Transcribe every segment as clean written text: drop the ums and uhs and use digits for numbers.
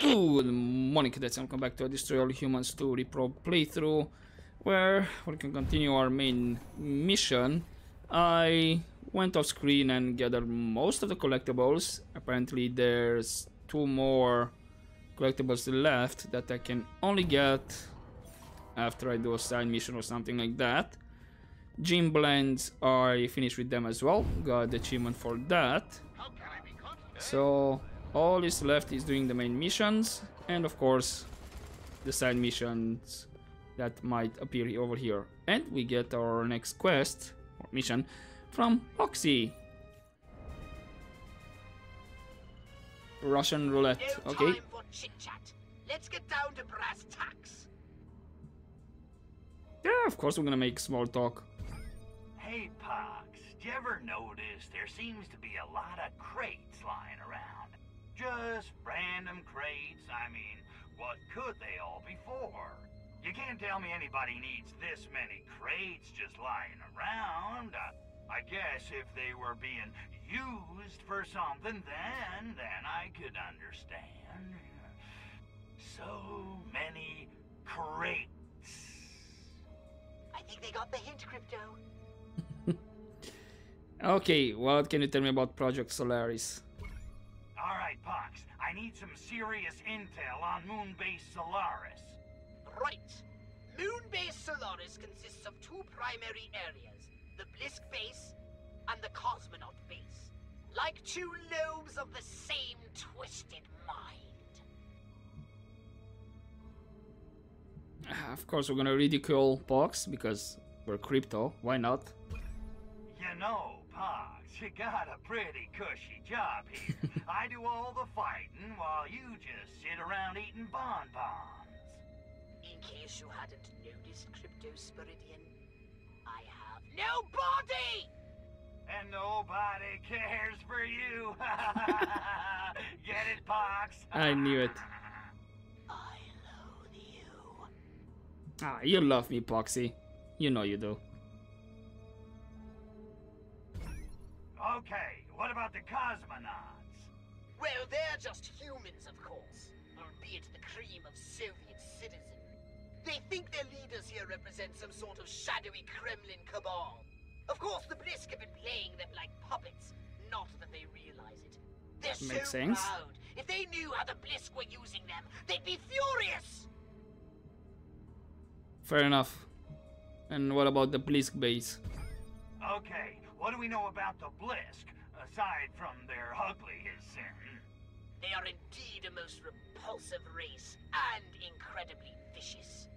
Good morning, cadets, and welcome back to a Destroy All Humans! 2 Reprobed playthrough, where we can continue our main mission. I went off screen and gathered most of the collectibles. Apparently there's two more collectibles left that I can only get after I do a side mission or something like that. Gym blends, I finished with them as well, got the achievement for that. So all is left is doing the main missions and of course the side missions that might appear over here. And we get our next quest or mission from Foxy. Russian roulette. No okay. Time for chit-chat. Let's get down to brass tacks. Yeah, of course we're gonna make small talk. Hey Pox, do you ever notice there seems to be a lot of crates lying around? Just random crates. I mean, what could they all be for? You can't tell me anybody needs this many crates just lying around. I guess if they were being used for something, then I could understand. So many crates. I think they got the hint, Crypto. Okay, what can you tell me about Project Solaris? All right, Pox, I need some serious intel on Moonbase Solaris. Right. Moonbase Solaris consists of two primary areas, the Blisk base and the Cosmonaut base. Like two lobes of the same twisted mind. Of course, we're gonna ridicule Pox because we're Crypto. Why not? You know, Pox, you got a pretty cushy job here. I do all the fighting while you just sit around eating bonbons. In case you hadn't noticed, Cryptosporidian, I have no body! And nobody cares for you! Get it, Pox? I knew it. I loathe you. Ah, you love me, Poxy. You know you do. Okay, what about the Cosmonauts? Well, they're just humans, of course, albeit the cream of Soviet citizenry. They think their leaders here represent some sort of shadowy Kremlin cabal. Of course, the Blisk have been playing them like puppets, not that they realize it. They're so proud. If they knew how the Blisk were using them, they'd be furious! Fair enough. And what about the Blisk base? Okay. What do we know about the Blisk, aside from their ugliness? They are indeed a most repulsive race, and incredibly vicious.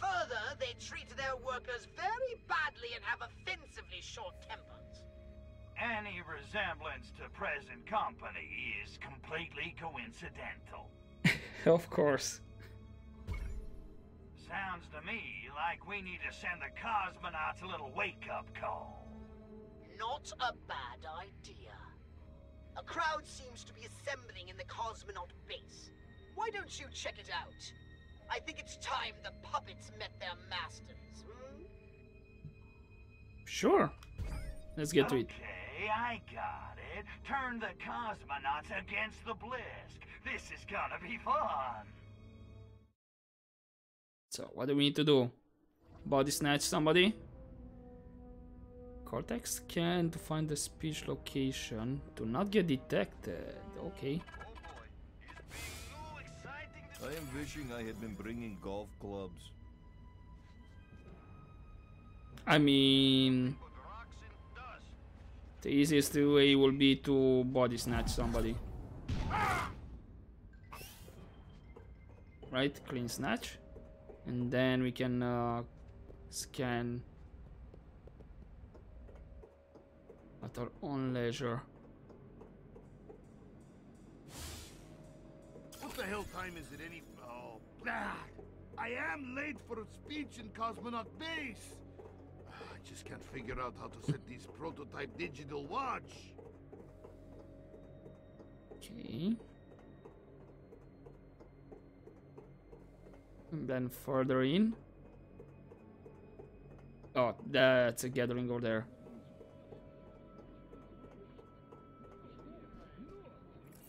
Further, they treat their workers very badly and have offensively short tempers. Any resemblance to present company is completely coincidental. Of course. Sounds to me like we need to send the Cosmonauts a little wake-up call. Not a bad idea. A crowd seems to be assembling in the Cosmonaut base. Why don't you check it out? I think it's time the puppets met their masters, Sure. Let's get to it. Okay, I got it. Turn the Cosmonauts against the Blisk. This is gonna be fun. So, what do we need to do? Body snatch somebody? Cortex scan to find the speech location. Do not get detected. Okay. Oh boy. It's been so exciting this I am wishing I had been bringing golf clubs. I mean, the easiest way will be to body snatch somebody. Right? Clean snatch. And then we can scan at our own leisure. What the hell time is it any? Oh, blah. I am late for a speech in Cosmonaut Base. I just can't figure out how to set these prototype digital watch. Okay. And then further in. Oh, that's a gathering over there.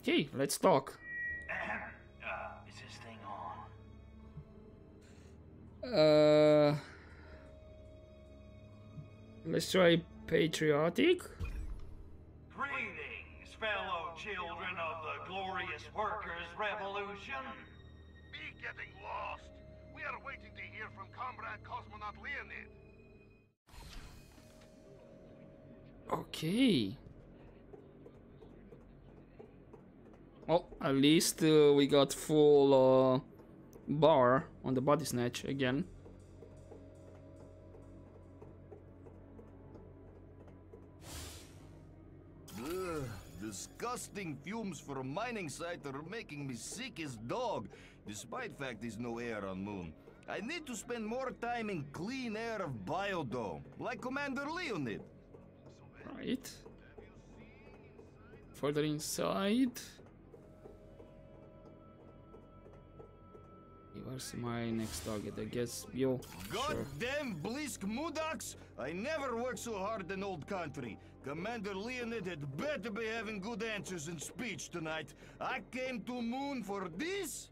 Hey, let's talk. Is this thing on? Let's try patriotic. Greetings, fellow children of the glorious workers' revolution. Be getting lost. We are waiting to hear from Comrade Cosmonaut Leonid. Okay. Oh, at least we got full bar on the body snatch again. Ugh, disgusting fumes from mining site are making me sick as dog, despite fact there's no air on moon. I need to spend more time in clean air of biodome, like Commander Leonid. Right. Further inside. Where's my next target? I guess you. Goddamn Blisk Mudaks! I never worked so hard in old country. Commander Leonid had better be having good answers in speech tonight. I came to moon for this.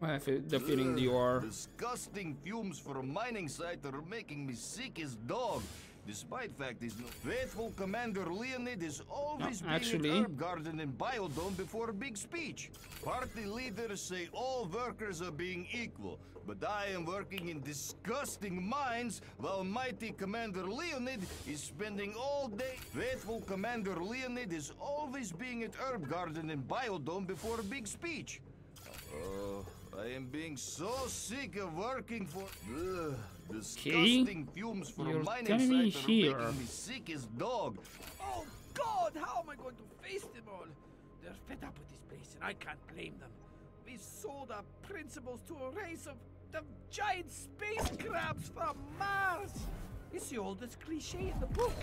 I have the feeling you are. Disgusting fumes from mining site are making me sick as dog. Despite fact is not faithful, Commander Leonid is always been in herb garden and biodome before big speech. Party leaders say all workers are being equal, but I am working in disgusting mines while mighty Commander Leonid is spending all day. Faithful Commander Leonid is always being at herb garden and biodome before big speech. I am being so sick of working for disgusting fumes from mining site are making me sick as dog. Oh God, how am I going to face them all? They're fed up with this place, and I can't blame them. We sold our principles to a race of giant space crabs from Mars. It's the oldest cliche in the book.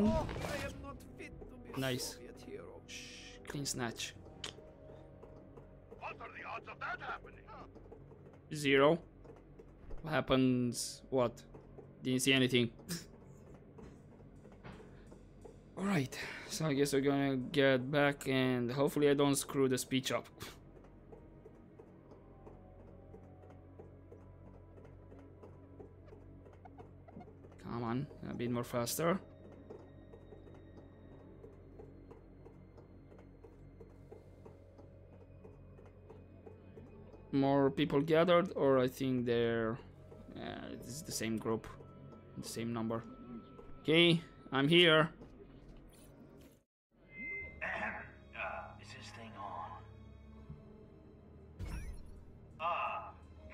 Oh, I am not fit to be a Soviet hero. Shh, clean snatch. What are the odds of that happening? Zero. What happens? What? Didn't see anything. Alright, so I guess we're gonna get back and hopefully I don't screw the speech up. Come on, a bit more faster. More people gathered, or I think they're it's the same group, the same number. Okay, I'm here. Is this thing on?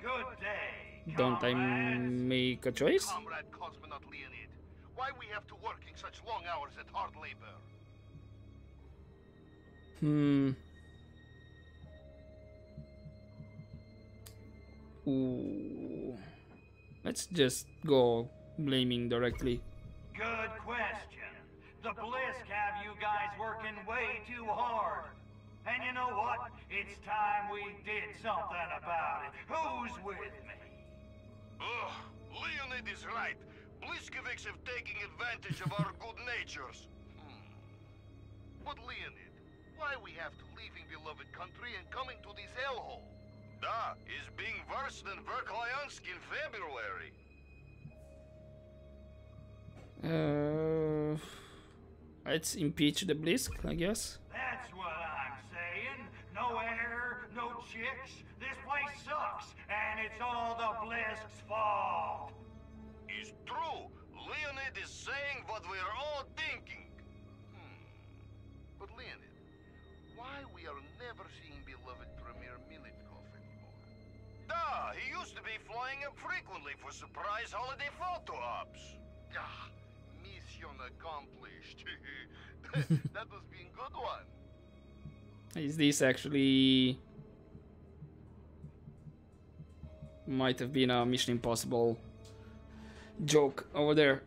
Good day. Don't I make a choice? Comrade Cosmonaut Leonid, why we have to work in such long hours at hard labor? Ooh. Let's just go blaming directly. Good question. The Blisk have you guys working way too hard. And you know what? It's time we did something about it. Who's with me? Ugh, Leonid is right. Bliskovics have taken advantage of our good natures. But Leonid, why we have to leaving beloved country and coming to this hellhole? Da is being worse than Verkhoyansk in February. Let's impeach the Blisk, I guess. That's what I'm saying. No air, no chicks. This place sucks, and it's all the Blisk's fault. It's true. Leonid is saying what we are all thinking. But Leonid, why we are never seeing beloved Premier Milenkov? Duh, he used to be flying up frequently for surprise holiday photo ops. Ah, mission accomplished. That was being good one. Is this actually might have been a Mission Impossible joke over there?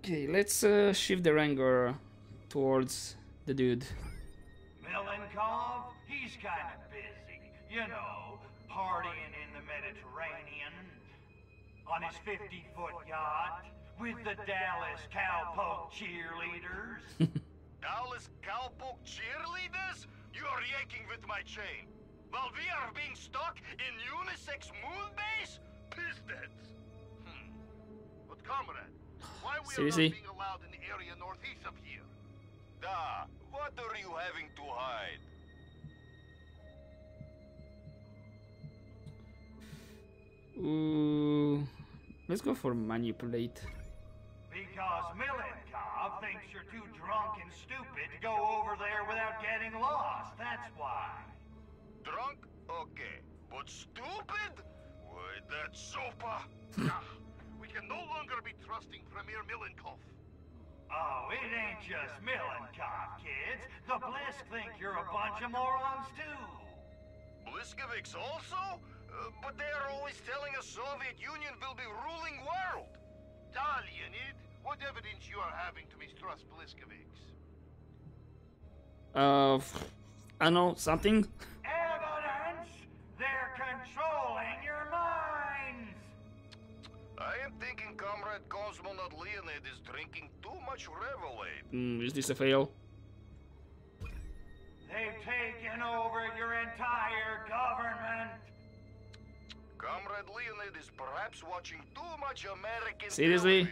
Okay, let's shift the Ranger towards the dude. Milenkov, he's kind of busy, you know. Partying in the Mediterranean, on his 50-foot yacht, with the Dallas Cowpoke cheerleaders. Dallas Cowpoke cheerleaders? breaking with my chain. While we are being stuck in unisex Moonbase? Pissed it. But comrade, why we are not being allowed in the area northeast of here? Da, what are you having to hide? Ooh, let's go for manipulate. Because Milenkov thinks you're too drunk and stupid to go over there without getting lost, that's why. Drunk? Okay. But stupid? Why, that's sopa. We can no longer be trusting Premier Milenkov. Oh, it ain't just Milenkov, kids. The Blisk think you're a bunch of morons, too. Bliskovics also? But they are always telling us Soviet Union will be ruling world. Da, Leonid, what evidence you are having to mistrust Bliskovics? I know something. Evidence? They're controlling your minds. I am thinking comrade cosmonaut Leonid is drinking too much Revelade. Is this a fail? They've taken over your entire government. Comrade Leonid is perhaps watching too much American Seriously?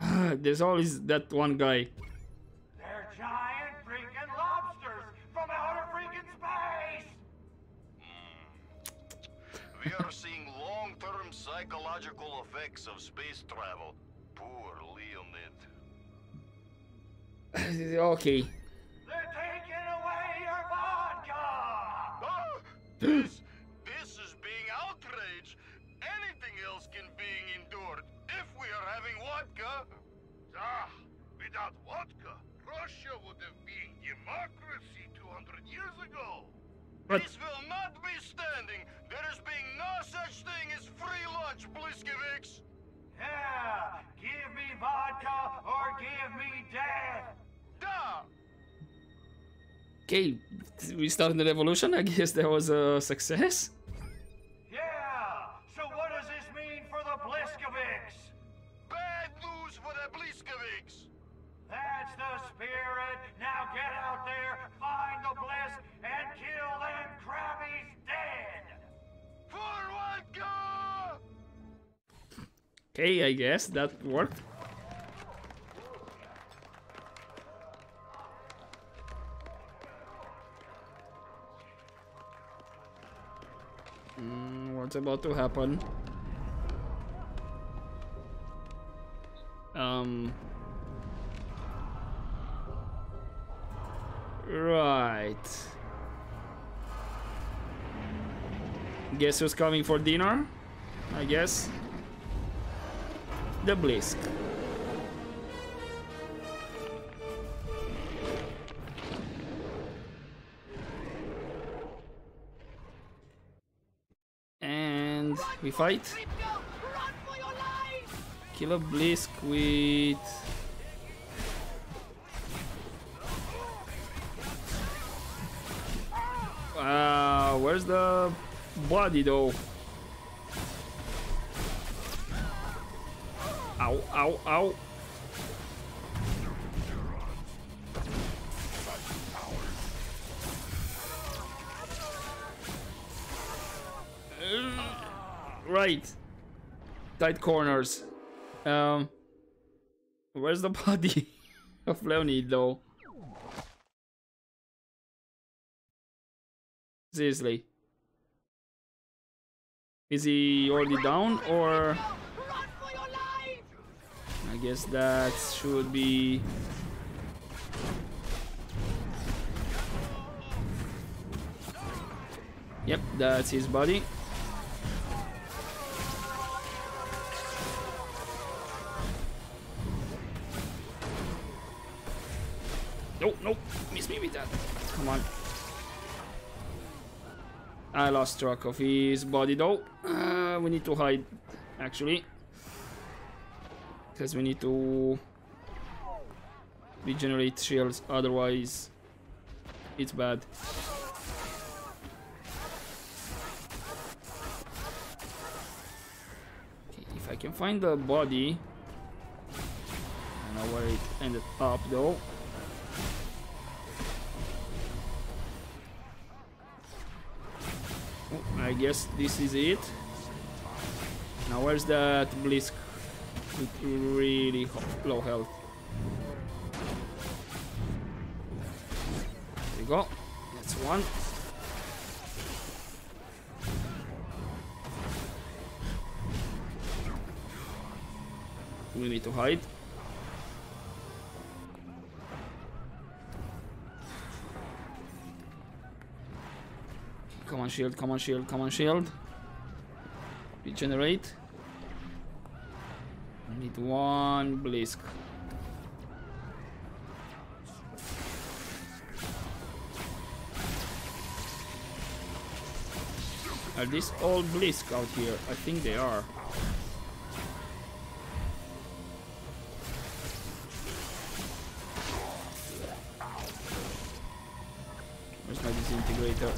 Television. There's always that one guy. They're giant freaking lobsters from outer freaking space! We are seeing long-term psychological effects of space travel. Poor Leonid. Okay. They're taking away your vodka! Oh, this is being outraged. Anything else can be endured if we are having vodka. Ah, without vodka, Russia would have been democracy 200 years ago. But this will not be standing. There is being no such thing as free lunch, Bliskovics. Yeah, give me vodka or give me death. Duh. Okay, we started the revolution. I guess that was a success. Yeah. So what does this mean for the Bliskovics? Bad news for the Bliskovics. That's the spirit. Now get out there, find the Blisk, and kill them crabbies dead. Forward, go! Okay, I guess that worked. What's about to happen? Right. Guess who's coming for dinner? I guess the Blisk. We fight. Kill a Blisk with... where's the body though? Ow, ow, ow. Right, tight corners. Where's the body of Leonid though? Seriously, is he already down? Or I guess that should be yep, that's his body. Nope, nope, miss me with that. Come on. I lost track of his body though. We need to hide, actually. Because we need to regenerate shields, otherwise it's bad. Okay, if I can find the body. I don't know where it ended up though. I guess this is it. Now where's that Blisk with really low health? There we go. That's one. We need to hide. Come on, shield, come on, shield, come on, shield. Regenerate. I need one Blisk. Are these all Blisk out here? I think they are. Where's my disintegrator?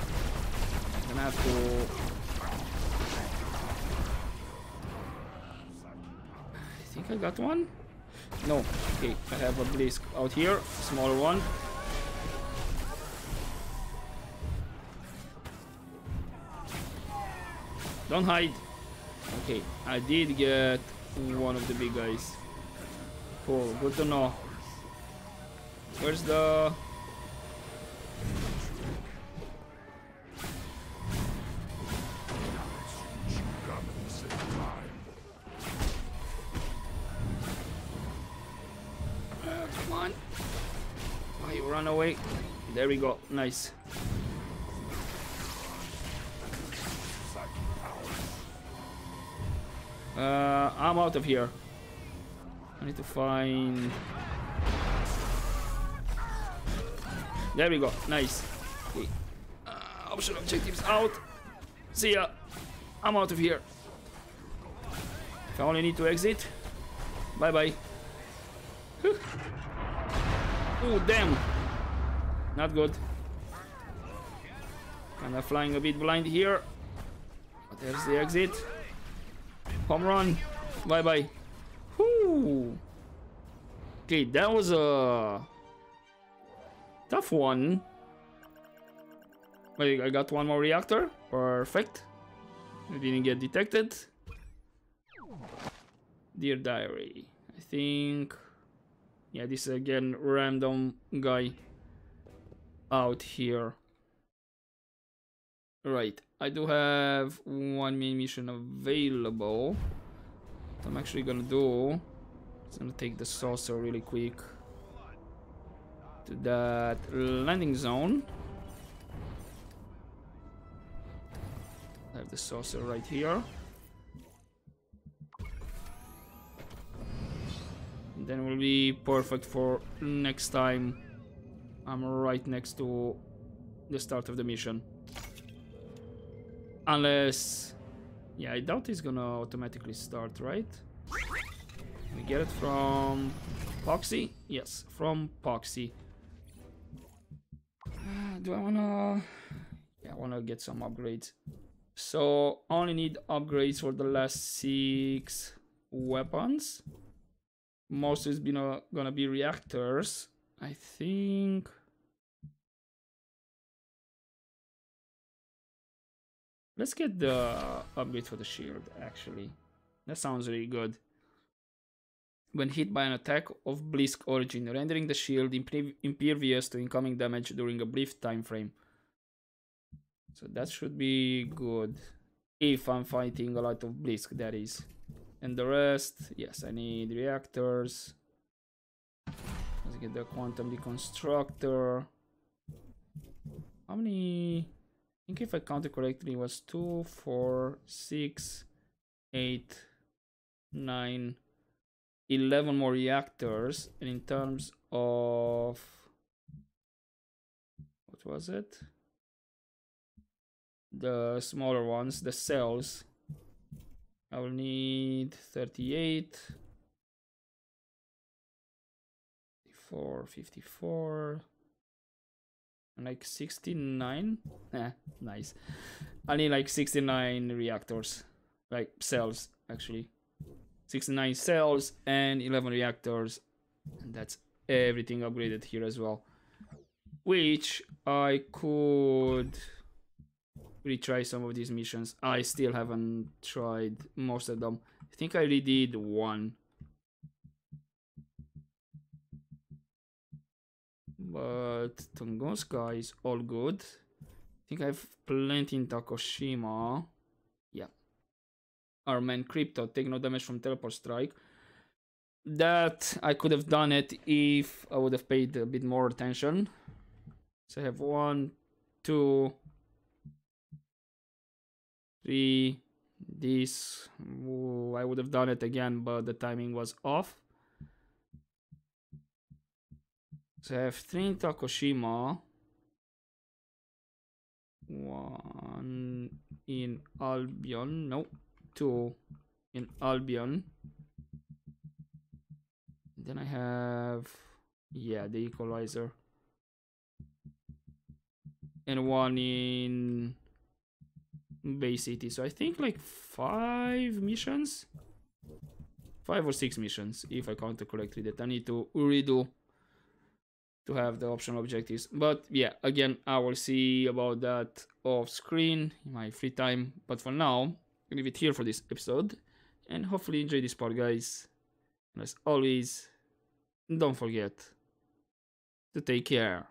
I'm gonna have to... I think I got one? No. Okay, I have a Blisk out here. Small one. Don't hide. Okay, I did get one of the big guys. Cool, good to know. Where's the... Run away. There we go. Nice. I'm out of here. I need to find... There we go. Nice. Okay. Optional objectives out. See ya. I'm out of here. If I only need to exit. Bye-bye. Oh, damn. Not good. Kinda flying a bit blind here. But there's the exit. Home run. Bye bye. Whoo. Okay, that was a tough one. Wait, I got one more reactor. Perfect. I didn't get detected. Dear Diary. I think. Yeah, this is again random guy. Out here. Right, I do have one main mission available. What I'm actually gonna do is I'm gonna take the saucer really quick to that landing zone. I have the saucer right here. And then we'll be perfect for next time. I'm right next to the start of the mission. Unless... Yeah, I doubt it's gonna automatically start, right? We get it from... Poxy? Yes, from Poxy. Do I wanna... Yeah, I wanna get some upgrades. So, I only need upgrades for the last 6 weapons. Most is gonna be reactors. I think... Let's get the upgrade for the shield, actually. That sounds really good. When hit by an attack of Blisk origin, rendering the shield impervious to incoming damage during a brief time frame. So that should be good. If I'm fighting a lot of Blisk, that is. And the rest, yes, I need reactors. Let's get the Quantum Deconstructor. How many? I think if I counted correctly, it was 2, 4, 6, 8, 9, 11 more reactors. And in terms of... What was it? The smaller ones, the cells. I will need 38. 454 and like 69. Nice. I need like 69 reactors, like cells, actually 69 cells and 11 reactors, and that's everything upgraded here as well, which I could retry some of these missions. I still haven't tried most of them. I think I redid one. But Tunguska is all good. I think I have plenty in Takoshima. Yeah. Our man Crypto, take no damage from teleport strike. That I could have done it if I would have paid a bit more attention. So I have 1, 2, 3. This, I would have done it again, but the timing was off. So I have 3 in Takoshima, 1 in Albion, no, 2 in Albion. Then I have, yeah, the Equalizer. And 1 in Bay City. So I think like 5 missions, 5 or 6 missions, if I counted correctly, that I need to redo to have the optional objectives. But yeah, again, I will see about that off screen in my free time. But for now, I'll leave it here for this episode, and hopefully enjoy this part, guys. And as always, don't forget to take care.